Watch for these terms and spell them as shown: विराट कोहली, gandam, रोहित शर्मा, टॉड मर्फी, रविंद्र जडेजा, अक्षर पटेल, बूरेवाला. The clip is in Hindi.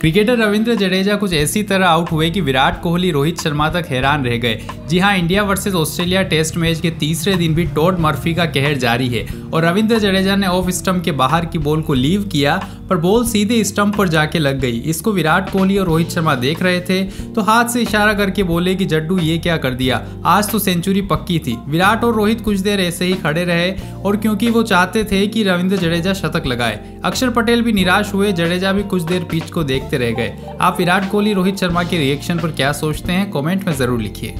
क्रिकेटर रविंद्र जडेजा कुछ ऐसी तरह आउट हुए कि विराट कोहली, रोहित शर्मा तक हैरान रह गए। जी हां, India versus Australia test match के तीसरे दिन भी टॉड मर्फी का कहर जारी है और रविंद्र जडेजा ने ऑफ स्टंप के बाहर की बॉल को लीव किया पर बॉल सीधे स्टंप पर जाके लग गई। इसको विराट कोहली और रोहित शर्मा देख रहे थे तो हाथ से इशारा करके बोले कि जड्डू ये क्या कर दिया, आज तो सेंचुरी पक्की थी। विराट और रोहित कुछ देर ऐसे ही खड़े रहे और क्योंकि वो चाहते थे कि रविंद्र जडेजा शतक लगाए। अक्षर पटेल भी निराश हुए, जडेजा भी कुछ देर पिच को देखते रह गए। आप विराट कोहली, रोहित शर्मा के रिएक्शन पर क्या सोचते हैं, कमेंट में जरूर लिखिए।